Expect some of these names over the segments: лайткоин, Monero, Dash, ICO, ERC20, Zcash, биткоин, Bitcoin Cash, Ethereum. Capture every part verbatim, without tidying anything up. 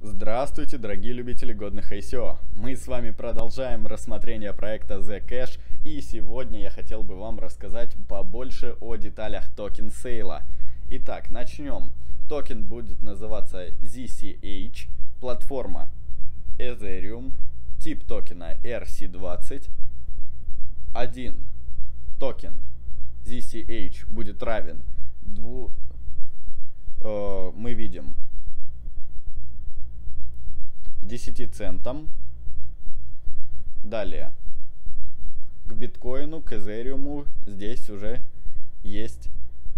Здравствуйте, дорогие любители годных ай си о! Мы с вами продолжаем рассмотрение проекта Zcash, и сегодня я хотел бы вам рассказать побольше о деталях токен сейла. Итак, начнем. Токен будет называться зэкаш, платформа Ethereum, тип токена и эр си двадцать, один токен зэкаш будет равен двум, э, мы видим, десяти центам. Далее к биткоину, к эзериуму здесь уже есть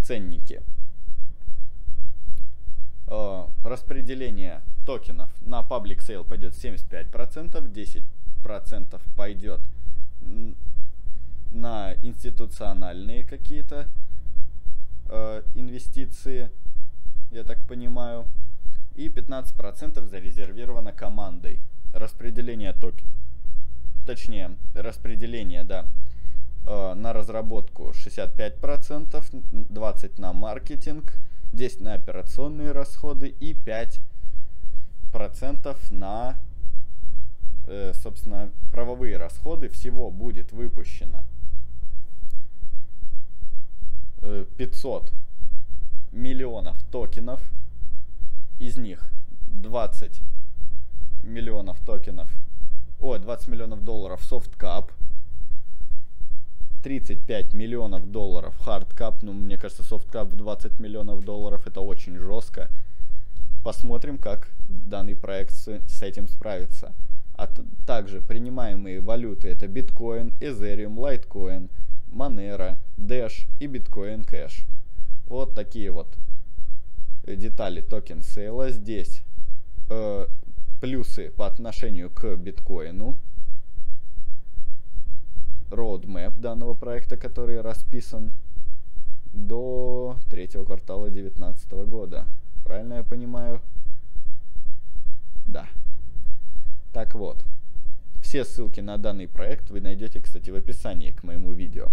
ценники. Э, распределение токенов на паблик сейл пойдет семьдесят пять процентов, десять процентов пойдет на институциональные какие-то э, инвестиции, я так понимаю, и пятнадцать процентов зарезервировано командой. Распределение токен, точнее распределение, да, э, на разработку шестьдесят пять процентов, двадцать процентов на маркетинг, десять процентов на операционные расходы и пять процентов на э, собственно правовые расходы. Всего будет выпущено э, пятьсот миллионов токенов. Из них двадцать миллионов токенов, ой, двадцать миллионов долларов софткап, тридцать пять миллионов долларов хардкап. Ну, мне кажется, софткап в двадцать миллионов долларов это очень жестко. Посмотрим, как данный проект с этим справится. А также принимаемые валюты — это биткоин, эзериум, лайткоин, Monero, Dash и Bitcoin Cash. Вот такие вот детали токен сейла. Здесь э, плюсы по отношению к биткоину, roadmap данного проекта, который расписан до третьего квартала две тысячи девятнадцатого года, правильно я понимаю? Да. Так вот, все ссылки на данный проект вы найдете, кстати, в описании к моему видео.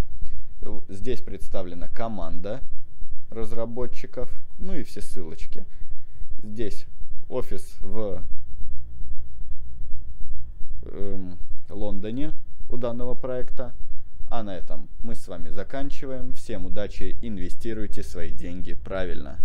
Здесь представлена команда разработчиков, ну и все ссылочки. Здесь офис в э, Лондоне у данного проекта. А на этом мы с вами заканчиваем. Всем удачи, инвестируйте свои деньги правильно.